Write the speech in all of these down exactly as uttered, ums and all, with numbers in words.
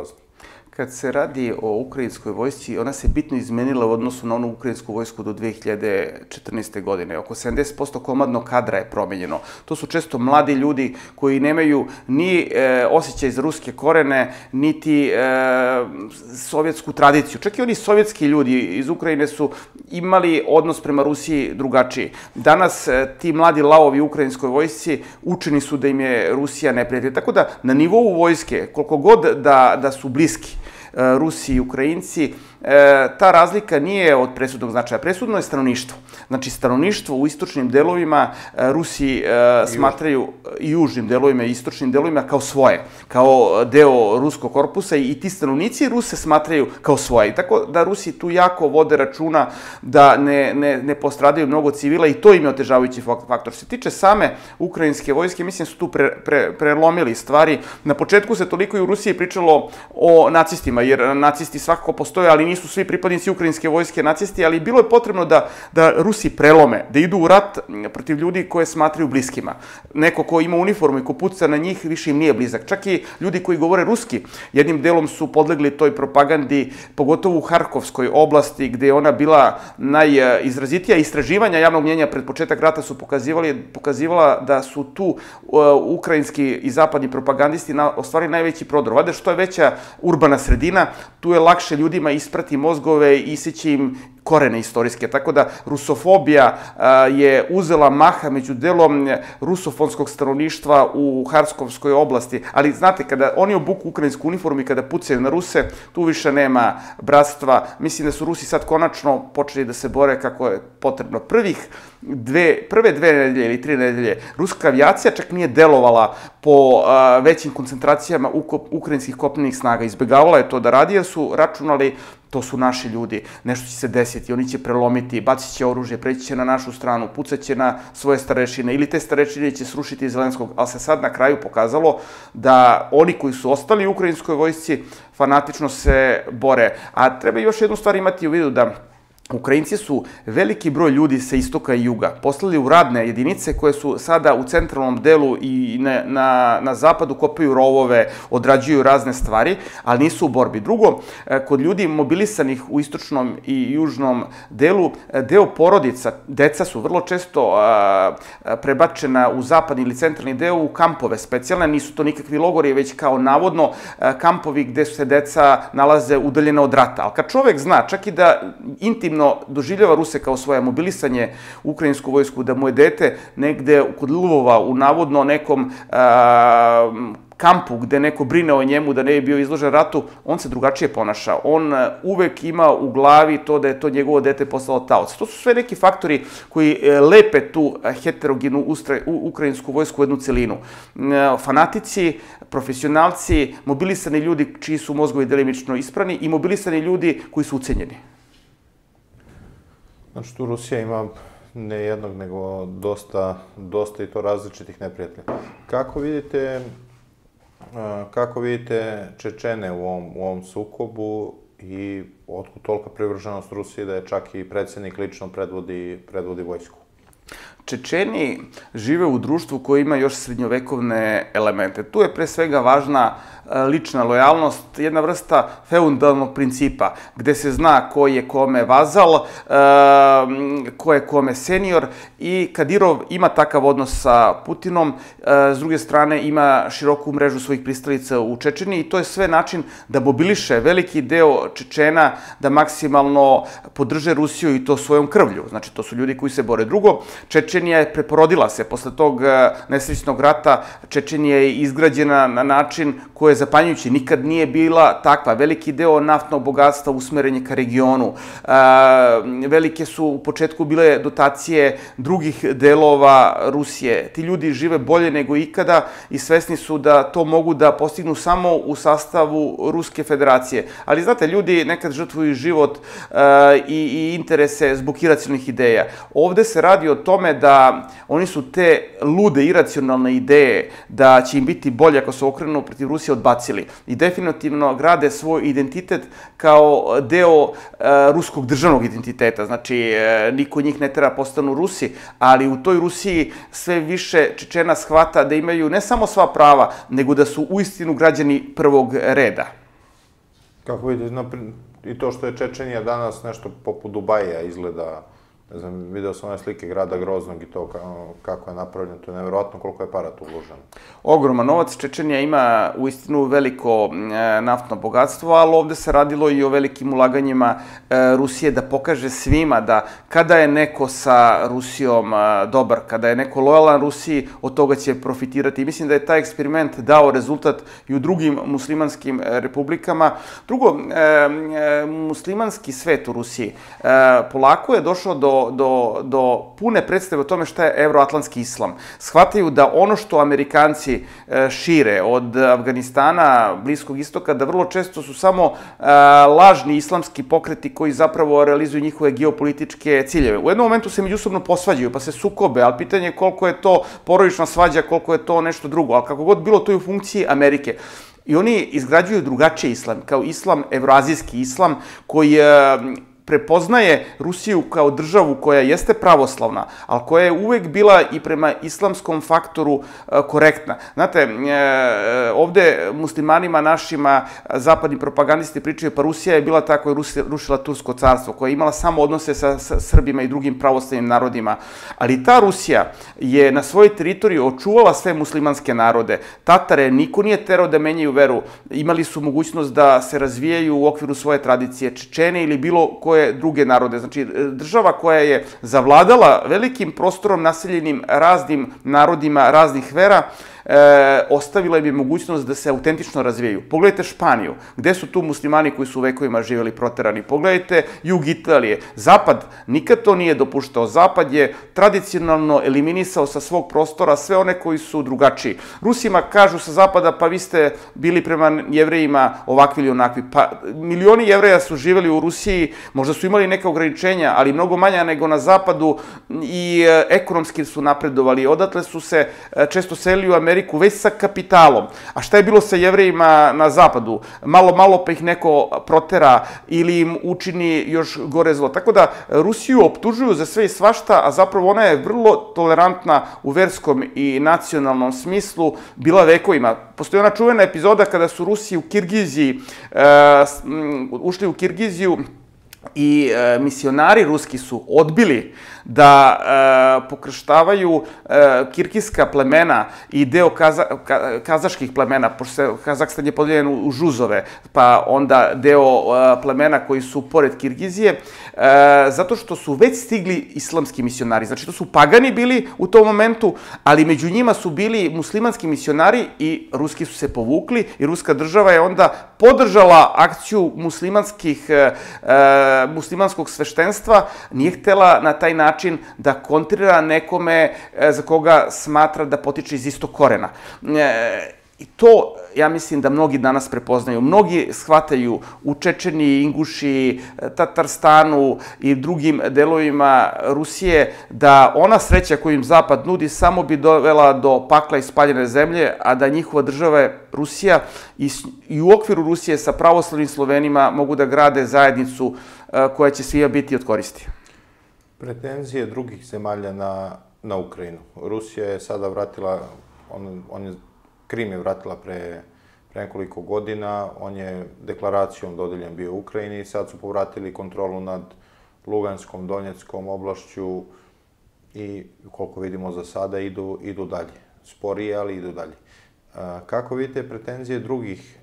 grozno. Kad se radi o ukrajinskoj vojsci, ona se bitno izmenila u odnosu na onu ukrajinsku vojsku do dve hiljade četrnaeste. godine. Oko sedamdeset posto komadnog kadra je promenjeno. To su često mladi ljudi koji nemaju ni osjećaj za ruske korene, niti sovjetsku tradiciju. Čak i oni sovjetski ljudi iz Ukrajine su imali odnos prema Rusiji drugačiji. Danas ti mladi lavovi u ukrajinskoj vojsci učeni su da im je Rusija neprijatelj. Tako da na nivou vojske, koliko god da su bliski Rusi i Ukrajinci, ta razlika nije od presudnog značaja. Presudno je stanovništvo. Znači, stanovništvo u istočnim delovima Rusi smatraju, i južnim delovima i istočnim delovima, kao svoje, kao deo ruskog korpusa, i ti stanovnici Rusi smatraju kao svoje. Tako da Rusi tu jako vode računa da ne postradaju mnogo civila, i to im je otežavajući faktor. Što se tiče same ukrajinske vojske, mislim su tu prelomili stvari. Na početku se toliko i u Rusiji pričalo o nacistima, jer nacisti svakako postoje, ali nisu svi pripadnici ukrajinske vojske nacisti, ali bilo je potrebno da Rusi prelome, da idu u rat protiv ljudi koje smatraju bliskima. Neko ko ima uniformu i ko puca na njih više im nije blizak. Čak i ljudi koji govore ruski jednim delom su podlegli toj propagandi, pogotovo u Harkovskoj oblasti, gde je ona bila najizrazitija. Istraživanja javnog mnjenja pred početak rata su pokazivala da su tu ukrajinski i zapadni propagandisti ostvarili najveći prodor. Valjda što je veća urbana sredina, tu je lakše ljudima isprati mozgove i iseći im korene istorijske. Tako da rusofobija je uzela maha među delom rusofonskog stanovništva u Harkovskoj oblasti. Ali znate, kada oni obuku ukrajinsku uniformu i kada pucaju na Ruse, tu više nema bratstva. Mislim da su Rusi sad konačno počeli da se bore kako je potrebno. Prvih dve, prve dve nedelje ili tri nedelje ruska avijacija čak nije delovala po većim koncentracijama ukrajinskih kopnenih snaga. Izbegavala je to da radi, jer su računali to su naši ljudi, nešto će se desiti, oni će prelomiti, bacit će oružje, preći će na našu stranu, pucat će na svoje starešine ili te starešine će srušiti Zelenskog, ali se sad na kraju pokazalo da oni koji su ostali u ukrajinskoj vojsci fanatično se bore. A treba još jednu stvar imati u vidu, da Ukrajinci su veliki broj ljudi sa istoka i juga poslali u radne jedinice koje su sada u centralnom delu i na zapadu, kopaju rovove, odrađuju razne stvari, ali nisu u borbi. Drugo, kod ljudi mobilisanih u istočnom i južnom delu, deo porodica, deca su vrlo često prebačena u zapadni ili centralni deo, u kampove specijalne, nisu to nikakvi logori, već kao navodno kampovi gde se deca nalaze udaljena od rata. Ali kad čovek zna, čak i da intimno doživljava Ruse kao svoje, mobilisanje ukrajinsku vojsku, da mu je dete negde kod Lvova u navodno nekom kampu gde neko brine o njemu da ne bi bio izložen ratu, on se drugačije ponaša. On uvek ima u glavi to da je to njegovo dete postalo taoc. To su sve neki faktori koji lepe tu heterogenu ukrajinsku vojsku u jednu celinu. Fanatici, profesionalci, mobilisani ljudi čiji su mozgovi delimično isprani i mobilisani ljudi koji su ucenjeni. Znači, tu Rusija ima ne jednog, nego dosta i to različitih neprijatelja. Kako vidite Čečene u ovom sukobu i otkud tolika privrženost Rusiji da je čak i predsednik lično predvodi vojsku? Čečeni žive u društvu koje ima još srednjovekovne elemente. Tu je pre svega važna lična lojalnost, jedna vrsta feudalnog principa, gde se zna ko je kome vazal, ko je kome senior, i Kadirov ima takav odnos sa Putinom, s druge strane ima široku mrežu svojih pristalica u Čečeni, i to je sve način da mobiliše veliki deo Čečena da maksimalno podrže Rusiju, i to svojom krvlju. Znači, to su ljudi koji se bore. Drugo, Čečenija je preporodila se posle tog nesrećnog rata. Čečenija je izgrađena na način koji je zapanjujući, nikad nije bila takva. Veliki deo naftnog bogatstva usmeren je ka regionu. Velike su u početku bile dotacije drugih delova Rusije. Ti ljudi žive bolje nego ikada i svesni su da to mogu da postignu samo u sastavu Ruske federacije. Ali znate, ljudi nekad žrtvuju život i interese zbog iracionalnih ideja. Ovde se radi o tome da oni su te lude iracionalne ideje da će im biti bolje ako se okrenu protiv Rusije odbacili, i definitivno grade svoj identitet kao deo ruskog državnog identiteta. Znači, niko njih ne treba postanu Rusi, ali u toj Rusiji sve više Čečena shvata da imaju ne samo sva prava, nego da su uistinu građani prvog reda. Kako vidite, i to što je Čečenija danas nešto poput Dubaja izgleda, ne znam, video sam one slike grada Groznog i to kako je napravljeno, to je nevjerojatno koliko je para tu uloženo. Ogroman novac, Čečenija ima uistinu veliko naftno bogatstvo, ali ovde se radilo i o velikim ulaganjima Rusije da pokaže svima da kada je neko sa Rusijom dobar, kada je neko lojalan Rusiji, od toga će profitirati. Mislim da je taj eksperiment dao rezultat i u drugim muslimanskim republikama. Drugo, muslimanski svet u Rusiji polako je došao do do pune predstave o tome šta je evroatlantski islam. Shvataju da ono što Amerikanci šire od Afganistana, Bliskog istoka, da vrlo često su samo lažni islamski pokreti koji zapravo realizuju njihove geopolitičke ciljeve. U jednom momentu se međusobno posvađaju, pa se sukobe, ali pitanje je koliko je to porodična svađa, koliko je to nešto drugo. Ali kako god bilo, to je u funkciji Amerike. I oni izgrađuju drugačiji islam, kao islam, evroazijski islam, koji prepoznaje Rusiju kao državu koja jeste pravoslavna, ali koja je uvek bila i prema islamskom faktoru korektna. Znate, ovde muslimanima našima zapadni propagandisti pričaju, pa Rusija je bila ta koja je rušila Tursko carstvo, koja je imala samo odnose sa Srbima i drugim pravoslavnim narodima. Ali ta Rusija je na svojoj teritoriji očuvala sve muslimanske narode. Tatare niko nije terao da menjaju veru. Imali su mogućnost da se razvijaju u okviru svoje tradicije, Čečene ili bilo koje druge narode. Znači, država koja je zavladala velikim prostorom naseljenim raznim narodima raznih vera, ostavila im je mogućnost da se autentično razvijaju. Pogledajte Španiju, gde su tu muslimani koji su u vekovima živjeli proterani. Pogledajte jug Italije. Zapad nikad to nije dopuštao. Zapad je tradicionalno eliminisao sa svog prostora sve one koji su drugačiji. Rusima kažu sa zapada, pa vi ste bili prema Jevrejima ovakvi ili onakvi. Pa milioni Jevreja su živjeli u Rusiji, možda su imali neke ograničenja, ali mnogo manja nego na zapadu, i ekonomski su napredovali. Odatle su se često selili u Ameriku već sa kapitalom. A šta je bilo sa Jevrejima na zapadu? Malo, malo pa ih neko protera ili im učini još gore zlo. Tako da Rusiju optužuju za sve i svašta, a zapravo ona je vrlo tolerantna u verskom i nacionalnom smislu bila vekovima. Postoji ona čuvena epizoda kada su Rusi u Kirgiziji, ušli u Kirgiziju, i misionari ruski su odbili da pokrštavaju kirgijska plemena i deo kazaških plemena, pošto se Kazakstan je podeljen u žuzove, pa onda deo plemena koji su pored Kirgizije, zato što su već stigli islamski misionari. Znači, to su pagani bili u tom momentu, ali među njima su bili muslimanski misionari i ruski su se povukli i ruska država je onda podržala akciju muslimanskih muslimanskog sveštenstva, nije htela na taj način da kontrira nekome za koga smatra da potiče iz istog korena. I to, ja mislim, da mnogi danas prepoznaju. Mnogi shvataju u Čečeniji, Inguši, Tatarstanu i drugim delovima Rusije da ona sreća koju im Zapad nudi samo bi dovela do pakla i spaljene zemlje, a da njihova država je Rusija i u okviru Rusije sa pravoslavnim Slovenima mogu da grade zajednicu koja će svima biti od koristi. Pretenzije drugih zemalja na Ukrajinu. Rusija je sada vratila, on je Krim je vratila pre nekoliko godina, on je deklaracijom dodeljen bio Ukrajini i sad su povratili kontrolu nad Luganskom, Donjeckom oblašću i, koliko vidimo za sada, idu dalje. Sporije, ali idu dalje. Kako vidite pretenzije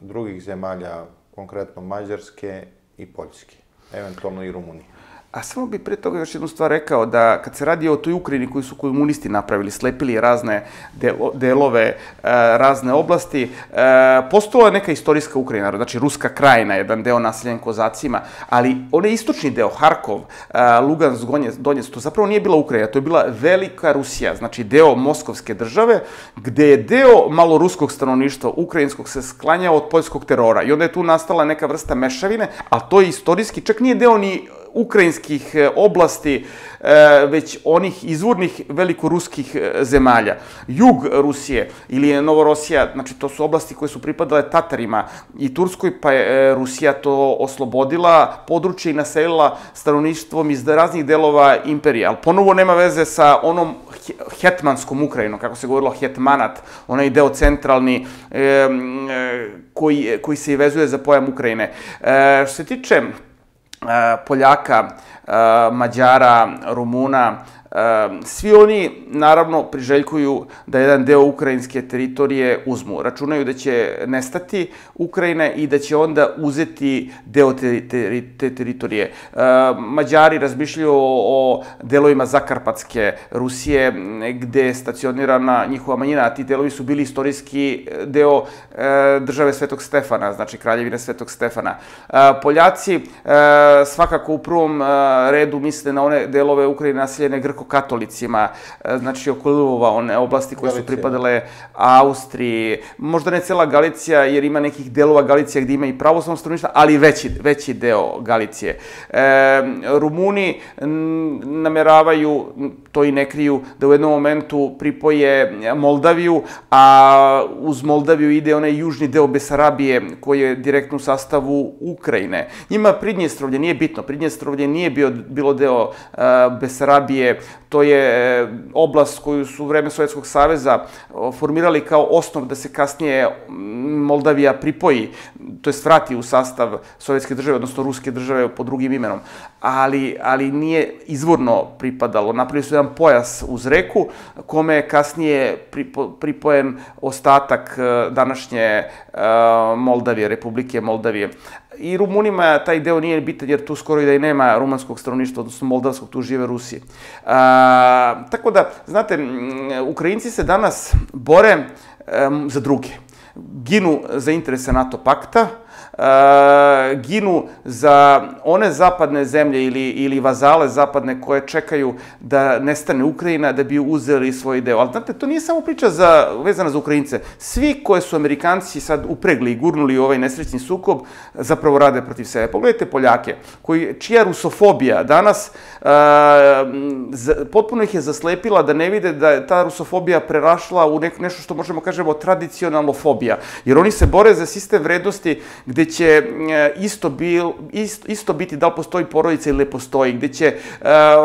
drugih zemalja, konkretno Mađarske i Poljske, eventualno i Rumunije? A samo bih pre toga još jednu stvar rekao, da kad se radi o toj Ukrajini koju su komunisti napravili, slepili razne delove, razne oblasti, postojala je neka istorijska Ukrajina, znači Ruska krajina, jedan deo naseljen Kozacima, ali onaj istočni deo, Harkov, Lugansk, Donjeck, to zapravo nije bila Ukrajina, to je bila Velika Rusija, znači deo Moskovske države, gde je deo maloruskog stanovništva, ukrajinskog, se sklanjao od poljskog terora. I onda je tu nastala neka vrsta mešavine, ali to je istorijski, čak nije deo ni ukrajinskih oblasti, već onih izvornih velikoruskih zemalja. Jug Rusije ili Novorosija, znači to su oblasti koje su pripadale Tatarima i Turskoj, pa je Rusija to oslobodila područje i naselila stanovništvom iz raznih delova imperija. Ali ponovo nema veze sa onom hetmanskom Ukrajinom, kako se govorilo hetmanat, onaj deo centralni koji se i vezuje za pojam Ukrajine. Što se tiče Poljaka, Mađara, Rumuna, svi oni, naravno, priželjkuju da jedan deo ukrajinske teritorije uzmu. Računaju da će nestati Ukrajine i da će onda uzeti deo te teritorije. Mađari razmišljaju o delovima Zakarpatske Rusije, gde je stacionirana njihova manjina, a ti delovi su bili istorijski deo države Svetog Stefana, znači kraljevine Svetog Stefana. Poljaci svakako u prvom redu misle na one delove Ukrajine naseljene Grkom, katolicima, znači oko Lvova, one oblasti koje su pripadale Austriji, možda ne cela Galicija, jer ima nekih delova Galicija gde ima i pravoslavno stanovništvo, ali veći deo Galicije. Rumuni nameravaju, to i ne kriju, da u jednom momentu pripoje Moldaviju, a uz Moldaviju ide onaj južni deo Besarabije, koji je direktno u sastavu Ukrajine. Njima Pridnjestrovlje nije bitno, Pridnjestrovlje nije bilo deo Besarabije, to je oblast koju su u vreme Sovjetskog saveza formirali kao osnov da se kasnije Moldavija pripoji, to je vrati u sastav Sovjetske države, odnosno Ruske države pod drugim imenom, ali nije izvorno pripadalo. Napravili su jedan pojas uz reku, kome je kasnije pripojen ostatak današnje Moldavije, Republike Moldavije. I Rumunima taj deo nije bitan, jer tu skoro i da i nema rumanskog stanovništva, odnosno moldavskog, tu žive Rusi. Tako da, znate, Ukrajinci se danas bore za druge. Ginu za interese NATO pakta, ginu za one zapadne zemlje ili vazale zapadne koje čekaju da nestane Ukrajina da bi uzeli svoj deo. Ali znate, to nije samo priča vezana za Ukrajince. Svi koje su Amerikanci sad upregli i gurnuli u ovaj nesrećni sukob zapravo rade protiv sebe. Pogledajte Poljake, čija rusofobija danas potpuno ih je zaslepila da ne vide da je ta rusofobija prerašla u nešto što možemo kažemo tradicionalno fobija. Jer oni se bore za sistem vrednosti gde će isto biti da li postoji porodica ili ne postoji, gde će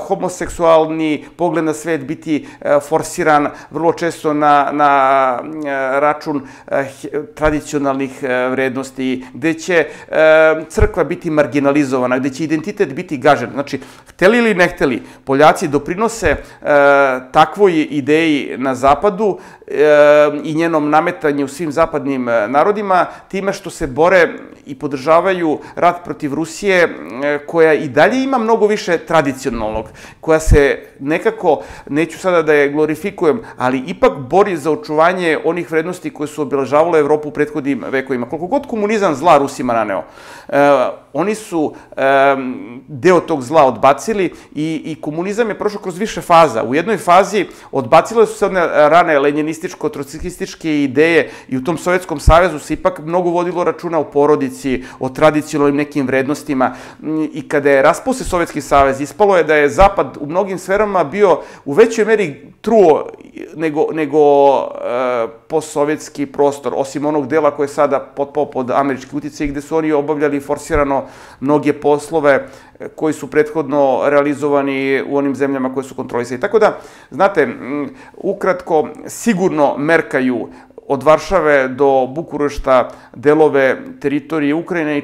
homoseksualni pogled na svet biti forsiran vrlo često na račun tradicionalnih vrednosti, gde će crkva biti marginalizovana, gde će identitet biti gažen. Znači, hteli ili ne hteli, Poljaci doprinose takvoj ideji na zapadu i njenom nametanju svim zapadnim narodima, time što se bore i podržavaju rat protiv Rusije, koja i dalje ima mnogo više tradicionalnog, koja se nekako, neću sada da je glorifikujem, ali ipak bori za očuvanje onih vrednosti koje su obeležavale Evropu u prethodnim vekovima. Koliko god komunizam zla Rusima naneo, oni su deo tog zla odbacili i komunizam je prošao kroz više faza. U jednoj fazi odbacile su se one rane lenjinističko-trotskističke ideje i u tom Sovjetskom savezu se ipak mnogo vodilo računa o porodici, o tradicionalnim nekim vrednostima. I kada je raspao se Sovjetski savez, ispalo je da je Zapad u mnogim sferama bio u većoj meri truo nego postsovjetski prostor, osim onog dela koji je sada potpao pod američki uticaj, gde su oni obavljali forsirano mnoge poslove koji su prethodno realizovani u onim zemljama koje su kontrolisali. Tako da, znate, ukratko, sigurno merkaju od Varšave do Bukurešta delove teritorije Ukrajine.